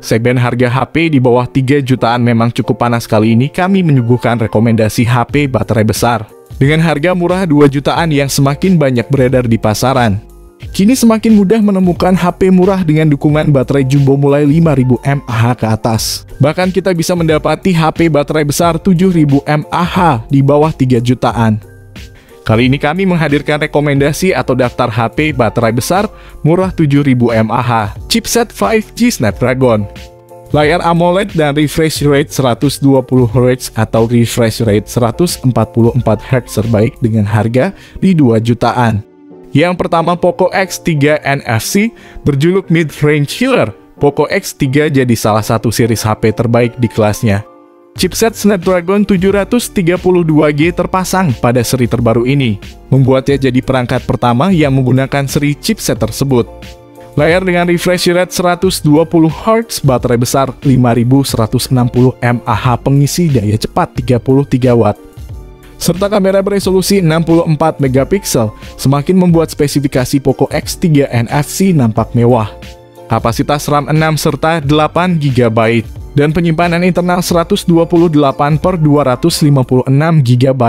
Segmen harga HP di bawah 3 jutaan memang cukup panas kali ini, kami menyuguhkan rekomendasi HP baterai besar dengan harga murah 2 jutaan yang semakin banyak beredar di pasaran. Kini semakin mudah menemukan HP murah dengan dukungan baterai jumbo mulai 5000 mAh ke atas. Bahkan kita bisa mendapati HP baterai besar 7000 mAh di bawah 3 jutaan. Kali ini kami menghadirkan rekomendasi atau daftar HP baterai besar murah 7000 mAh, chipset 5G Snapdragon. Layar AMOLED dan refresh rate 120Hz atau refresh rate 144Hz terbaik dengan harga di 2 jutaan. Yang pertama, Poco X3 NFC berjuluk mid-range killer. Poco X3 jadi salah satu series HP terbaik di kelasnya. Chipset Snapdragon 732G terpasang pada seri terbaru ini, membuatnya jadi perangkat pertama yang menggunakan seri chipset tersebut. Layar dengan refresh rate 120Hz, baterai besar 5160 mAh, pengisi daya cepat 33 Watt, serta kamera beresolusi 64 MP, semakin membuat spesifikasi Poco X3 NFC nampak mewah. Kapasitas RAM 6 serta 8 GB dan penyimpanan internal 128/256 GB,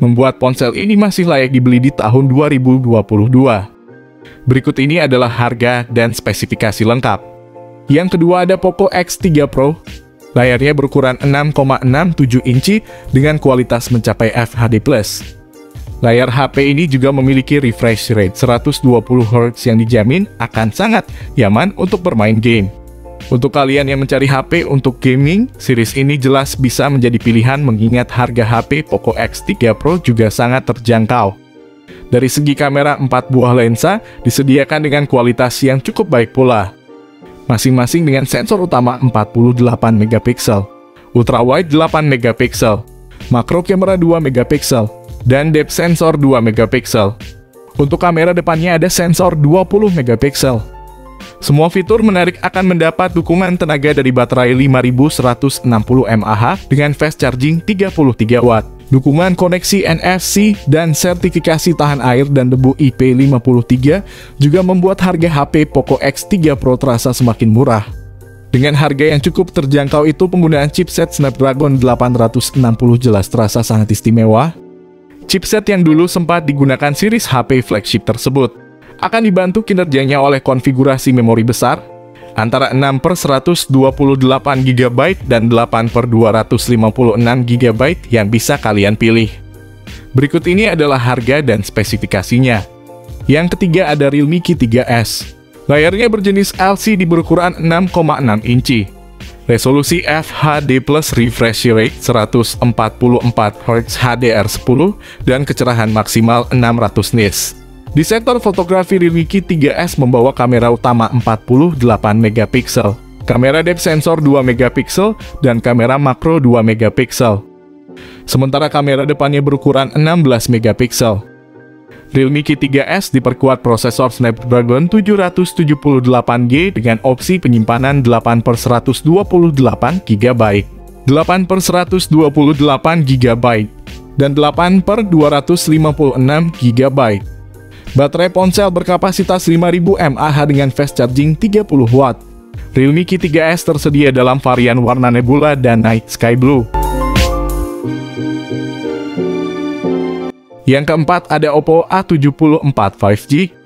membuat ponsel ini masih layak dibeli di tahun 2022. Berikut ini adalah harga dan spesifikasi lengkap. Yang kedua ada Poco X3 Pro. Layarnya berukuran 6,67 inci dengan kualitas mencapai FHD+. Layar HP ini juga memiliki refresh rate 120Hz yang dijamin akan sangat nyaman untuk bermain game. Untuk kalian yang mencari HP untuk gaming, series ini jelas bisa menjadi pilihan mengingat harga HP Poco X3 Pro juga sangat terjangkau. Dari segi kamera, 4 buah lensa disediakan dengan kualitas yang cukup baik pula. Masing-masing dengan sensor utama 48 MP, ultrawide 8 MP, makro kamera 2 MP, dan depth sensor 2 MP. Untuk kamera depannya ada sensor 20 MP. Semua fitur menarik akan mendapat dukungan tenaga dari baterai 5160 mAh dengan fast charging 33 Watt, dukungan koneksi NFC, dan sertifikasi tahan air dan debu IP53 juga membuat harga HP Poco X3 Pro terasa semakin murah. Dengan harga yang cukup terjangkau itu, penggunaan chipset Snapdragon 860 jelas terasa sangat istimewa. Chipset yang dulu sempat digunakan series HP flagship tersebut akan dibantu kinerjanya oleh konfigurasi memori besar antara 6/128 GB dan 8/256 GB yang bisa kalian pilih. Berikut ini adalah harga dan spesifikasinya. Yang ketiga ada Realme Q3s. Layarnya berjenis LCD berukuran 6,6 inci. Resolusi FHD+ refresh rate 144Hz HDR10 dan kecerahan maksimal 600 nits. Di sektor fotografi, Realme Q3s membawa kamera utama 48 MP, kamera depth sensor 2 MP, dan kamera makro 2 MP. Sementara kamera depannya berukuran 16 MP. Realme Q3s diperkuat prosesor Snapdragon 778G dengan opsi penyimpanan 8/128 GB, 8/128 GB, dan 8/256 GB. Baterai ponsel berkapasitas 5000 mAh dengan fast charging 30 Watt. Realme Q3s tersedia dalam varian warna nebula dan night sky blue. Yang keempat ada OPPO A74 5G.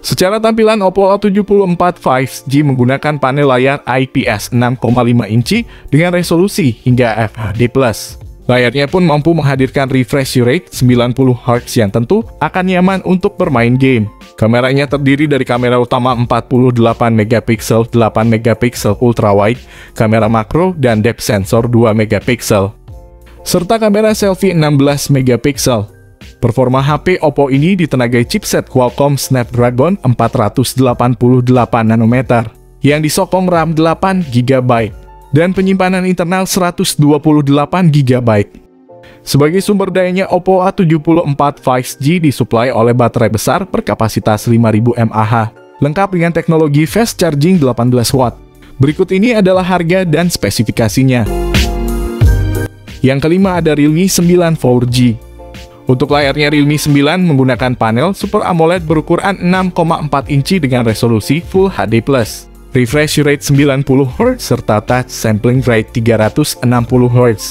Secara tampilan, OPPO A74 5G menggunakan panel layar IPS 6,5 inci dengan resolusi hingga FHD+. Layarnya pun mampu menghadirkan refresh rate 90Hz yang tentu akan nyaman untuk bermain game. Kameranya terdiri dari kamera utama 48 MP, 8 MP ultrawide, kamera makro, dan depth sensor 2 MP, serta kamera selfie 16 MP. Performa HP OPPO ini ditenagai chipset Qualcomm Snapdragon 488nm yang disokong RAM 8 GB. Dan penyimpanan internal 128 GB. Sebagai sumber dayanya, OPPO A74 5G disuplai oleh baterai besar berkapasitas 5000 mAh, lengkap dengan teknologi fast charging 18 Watt. Berikut ini adalah harga dan spesifikasinya. Yang kelima ada Realme 9 4G. Untuk layarnya, Realme 9 menggunakan panel Super AMOLED berukuran 6,4 inci dengan resolusi Full HD+. refresh rate 90 Hz, serta touch sampling rate 360 Hz.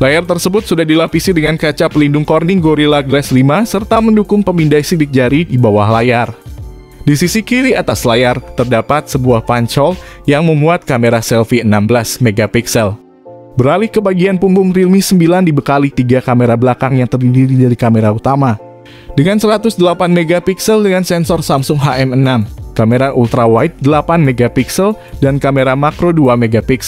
Layar tersebut sudah dilapisi dengan kaca pelindung Corning Gorilla Glass 5, serta mendukung pemindai sidik jari di bawah layar. Di sisi kiri atas layar, terdapat sebuah punch hole yang memuat kamera selfie 16 MP. Beralih ke bagian punggung, Realme 9 dibekali 3 kamera belakang yang terdiri dari kamera utama dengan 108 MP dengan sensor Samsung HM6, kamera ultrawide 8 MP, dan kamera makro 2 MP.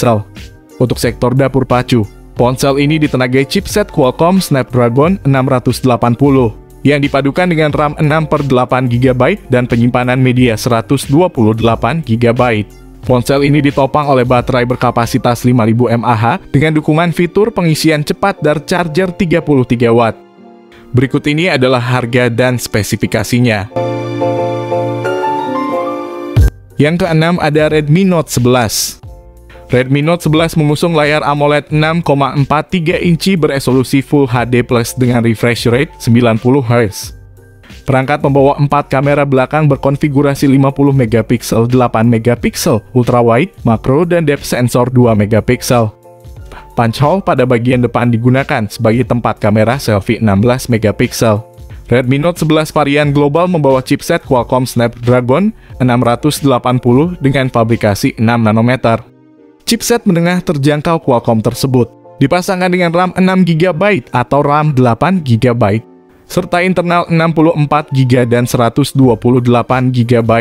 Untuk sektor dapur pacu, ponsel ini ditenagai chipset Qualcomm Snapdragon 680. Yang dipadukan dengan RAM 6/8GB dan penyimpanan media 128GB. Ponsel ini ditopang oleh baterai berkapasitas 5000 mAh dengan dukungan fitur pengisian cepat dan charger 33W. Berikut ini adalah harga dan spesifikasinya. Yang keenam ada Redmi Note 11. Redmi Note 11 mengusung layar AMOLED 6,43 inci beresolusi Full HD Plus dengan refresh rate 90 Hz. Perangkat membawa 4 kamera belakang berkonfigurasi 50 MP, 8 MP, ultrawide, makro, dan depth sensor 2 MP. Punch hole pada bagian depan digunakan sebagai tempat kamera selfie 16 MP. Redmi Note 11 varian global membawa chipset Qualcomm Snapdragon 680 dengan fabrikasi 6 nanometer. Chipset menengah terjangkau Qualcomm tersebut dipasangkan dengan RAM 6GB atau RAM 8GB, serta internal 64GB dan 128GB.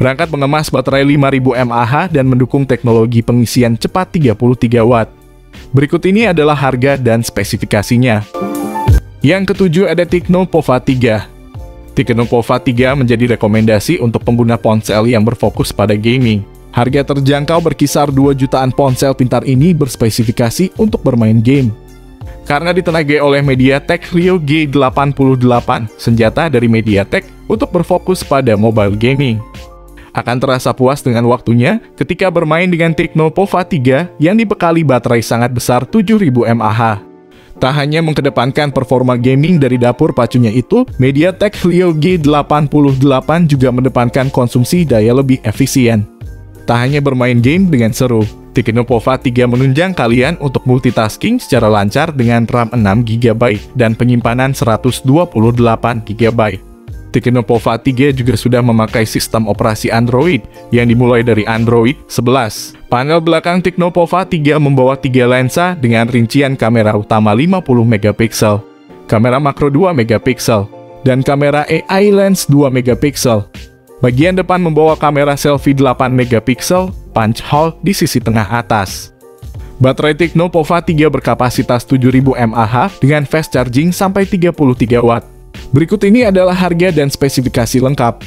Perangkat mengemas baterai 5000 mAh dan mendukung teknologi pengisian cepat 33W. Berikut ini adalah harga dan spesifikasinya. Yang ketujuh ada Tecno Pova 3. Tecno Pova 3 menjadi rekomendasi untuk pengguna ponsel yang berfokus pada gaming. Harga terjangkau berkisar 2 jutaan. Ponsel pintar ini berspesifikasi untuk bermain game. Karena ditenagai oleh MediaTek Helio G88, senjata dari MediaTek untuk berfokus pada mobile gaming. Akan terasa puas dengan waktunya ketika bermain dengan Tecno Pova 3 yang dibekali baterai sangat besar 7000 mAh. Tak hanya mengedepankan performa gaming dari dapur pacunya itu, MediaTek Helio G88 juga mendepankan konsumsi daya lebih efisien. Tak hanya bermain game dengan seru, Tecno Pova 3 menunjang kalian untuk multitasking secara lancar dengan RAM 6GB dan penyimpanan 128GB. Tecno Pova 3 juga sudah memakai sistem operasi Android yang dimulai dari Android 11. Panel belakang Tecno Pova 3 membawa 3 lensa dengan rincian kamera utama 50 MP, kamera makro 2 MP, dan kamera AI lens 2 MP. Bagian depan membawa kamera selfie 8 MP, punch hole di sisi tengah atas. Baterai Tecno Pova 3 berkapasitas 7000 mAh dengan fast charging sampai 33W. Berikut ini adalah harga dan spesifikasi lengkap.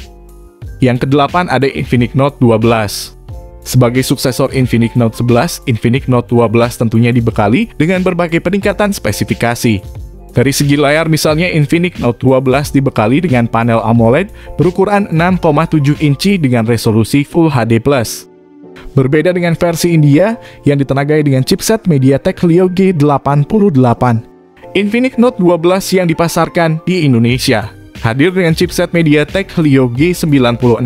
Yang kedelapan ada Infinix Note 12. Sebagai suksesor Infinix Note 11, Infinix Note 12 tentunya dibekali dengan berbagai peningkatan spesifikasi. Dari segi layar, misalnya Infinix Note 12 dibekali dengan panel AMOLED berukuran 6,7 inci dengan resolusi Full HD+. Berbeda dengan versi India yang ditenagai dengan chipset MediaTek Helio G88, Infinix Note 12 yang dipasarkan di Indonesia hadir dengan chipset MediaTek Helio G96.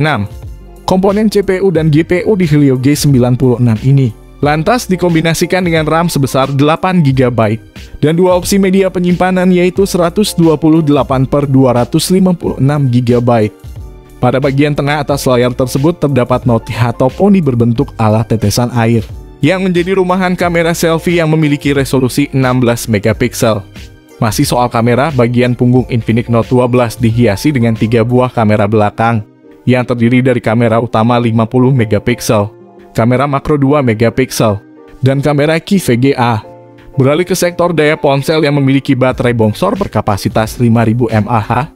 Komponen CPU dan GPU di Helio G96 ini lantas dikombinasikan dengan RAM sebesar 8GB dan 2 opsi media penyimpanan yaitu 128/256GB. Pada bagian tengah atas layar tersebut terdapat notice atop oni berbentuk ala tetesan air yang menjadi rumahan kamera selfie yang memiliki resolusi 16 MP. Masih soal kamera, bagian punggung Infinix Note 12 dihiasi dengan 3 buah kamera belakang yang terdiri dari kamera utama 50 MP, kamera makro 2 MP, dan kamera QVGA. Beralih ke sektor daya, ponsel yang memiliki baterai bongsor berkapasitas 5000 mAh.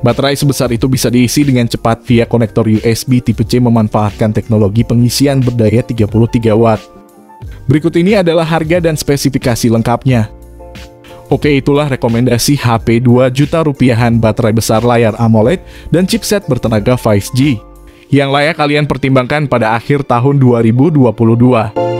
Baterai sebesar itu bisa diisi dengan cepat via konektor USB Tipe-C memanfaatkan teknologi pengisian berdaya 33W. Berikut ini adalah harga dan spesifikasi lengkapnya. Oke, itulah rekomendasi HP 2 juta rupiahan baterai besar layar AMOLED dan chipset bertenaga 5G yang layak kalian pertimbangkan pada akhir tahun 2022.